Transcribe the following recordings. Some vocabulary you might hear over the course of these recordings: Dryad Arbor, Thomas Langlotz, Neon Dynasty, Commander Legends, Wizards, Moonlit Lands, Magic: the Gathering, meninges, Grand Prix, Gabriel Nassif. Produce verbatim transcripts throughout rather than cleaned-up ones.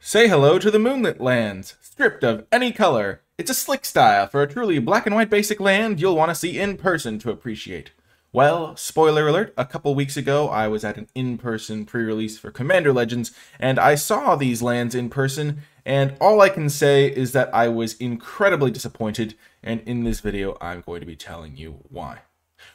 Say hello to the Moonlit Lands, stripped of any color. It's a slick style for a truly black and white basic land you'll want to see in person to appreciate. Well, spoiler alert, a couple weeks ago I was at an in-person pre-release for Commander Legends, and I saw these lands in person, and all I can say is that I was incredibly disappointed, and in this video I'm going to be telling you why.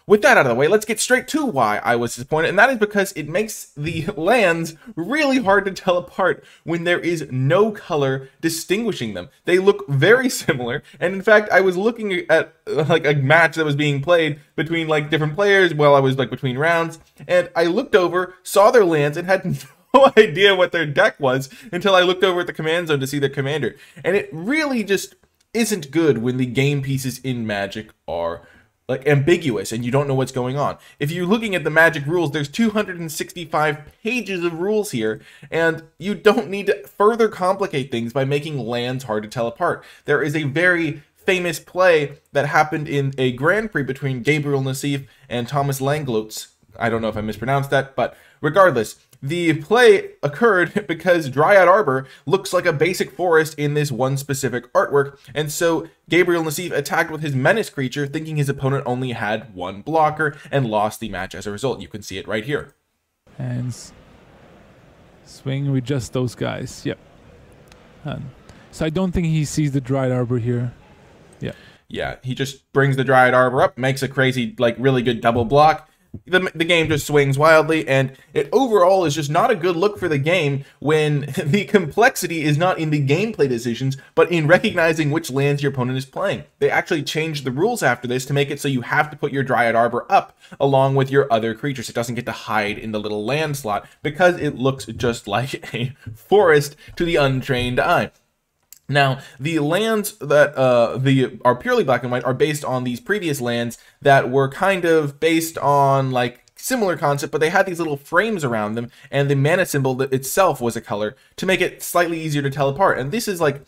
With that out of the way, let's get straight to why I was disappointed, and that is because it makes the lands really hard to tell apart when there is no color distinguishing them. They look very similar, and in fact, I was looking at like a match that was being played between like different players while I was like between rounds, and I looked over, saw their lands, and had no idea what their deck was until I looked over at the command zone to see their commander. And it really just isn't good when the game pieces in Magic are like ambiguous and you don't know what's going on. If you're looking at the Magic rules, there's two hundred sixty-five pages of rules here, and you don't need to further complicate things by making lands hard to tell apart. There is a very famous play that happened in a Grand Prix between Gabriel Nassif and Thomas Langlotz. I don't know if I mispronounced that, but regardless, the play occurred because Dryad Arbor looks like a basic forest in this one specific artwork, and so Gabriel Nassif attacked with his menace creature, thinking his opponent only had one blocker, and lost the match as a result. You can see it right here. Hands. Swing with just those guys. Yep. Um, so I don't think he sees the Dryad Arbor here. Yeah. Yeah, he just brings the Dryad Arbor up, makes a crazy, like, really good double block. The, the game just swings wildly, and it overall is just not a good look for the game when the complexity is not in the gameplay decisions, but in recognizing which lands your opponent is playing. They actually changed the rules after this to make it so you have to put your Dryad Arbor up along with your other creatures. It doesn't get to hide in the little land slot because it looks just like a forest to the untrained eye. Now, the lands that uh, the are purely black and white are based on these previous lands that were kind of based on, like, similar concept, but they had these little frames around them, and the mana symbol itself was a color to make it slightly easier to tell apart. And this is, like,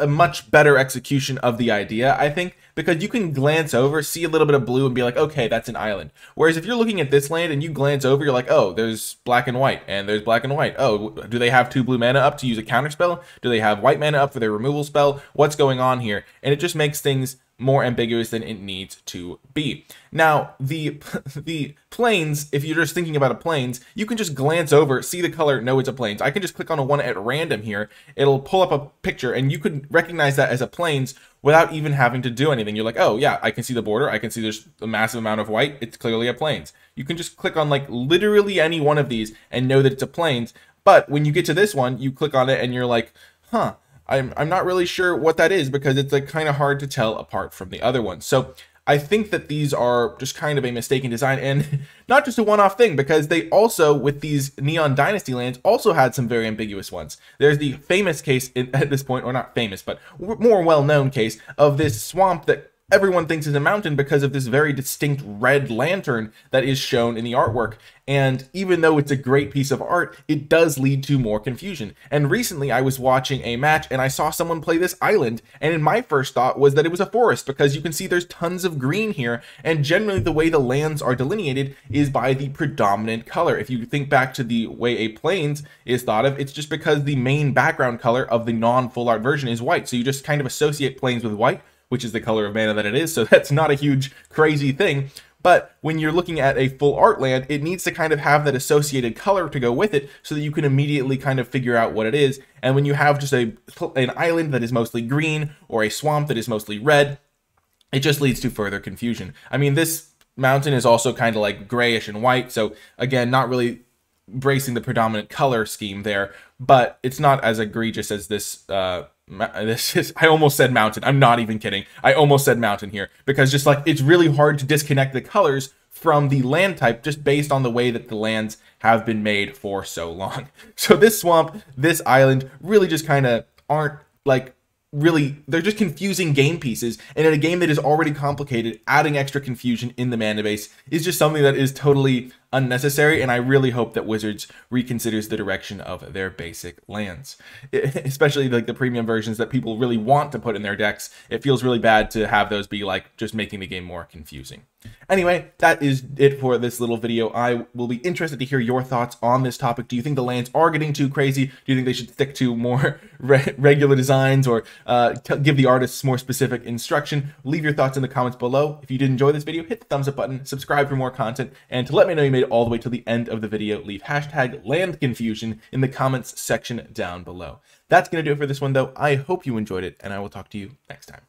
a much better execution of the idea, I think, because you can glance over, see a little bit of blue, and be like, okay, that's an island. Whereas if you're looking at this land and you glance over, you're like, oh, there's black and white, and there's black and white. Oh, do they have two blue mana up to use a counter spell? Do they have white mana up for their removal spell? What's going on here? And it just makes things more ambiguous than it needs to be. Now, the the planes, if you're just thinking about a planes, you can just glance over, see the color, know it's a planes. I can just click on a one at random here. It'll pull up a picture, and you could recognize that as a planes without even having to do anything. You're like, oh, yeah, I can see the border. I can see there's a massive amount of white. It's clearly a planes. You can just click on, like, literally any one of these and know that it's a planes. But when you get to this one, you click on it, and you're like, huh, I'm, I'm not really sure what that is because it's like kind of hard to tell apart from the other ones. So I think that these are just kind of a mistaken design and not just a one-off thing because they also, with these Neon Dynasty lands, also had some very ambiguous ones. There's the famous case in, at this point, or not famous, but more well-known case of this swamp that everyone thinks is a mountain because of this very distinct red lantern that is shown in the artwork. And even though it's a great piece of art, it does lead to more confusion. And recently I was watching a match and I saw someone play this island, and in my first thought was that it was a forest because you can see there's tons of green here, and generally the way the lands are delineated is by the predominant color. If you think back to the way a plains is thought of, it's just because the main background color of the non-full art version is white. So you just kind of associate plains with white, which is the color of mana that it is, so that's not a huge crazy thing. But when you're looking at a full art land, it needs to kind of have that associated color to go with it so that you can immediately kind of figure out what it is. And when you have just a an island that is mostly green or a swamp that is mostly red, it just leads to further confusion. I mean, this mountain is also kind of like grayish and white, so again, not really bracing the predominant color scheme there, but it's not as egregious as this uh This is, I almost said mountain. I'm not even kidding. I almost said mountain here because just like it's really hard to disconnect the colors from the land type just based on the way that the lands have been made for so long. So this swamp, this island really just kind of aren't like really, they're just confusing game pieces. And in a game that is already complicated, adding extra confusion in the mana base is just something that is totally unnecessary, and I really hope that Wizards reconsiders the direction of their basic lands, it, especially like the premium versions that people really want to put in their decks. It feels really bad to have those be like just making the game more confusing. Anyway, that is it for this little video. I will be interested to hear your thoughts on this topic. Do you think the lands are getting too crazy? Do you think they should stick to more re regular designs, or uh, give the artists more specific instruction? Leave your thoughts in the comments below. If you did enjoy this video, hit the thumbs up button, subscribe for more content, and to let me know you made it all the way till the end of the video, leave hashtag land confusion in the comments section down below. That's going to do it for this one, though. I hope you enjoyed it, and I will talk to you next time.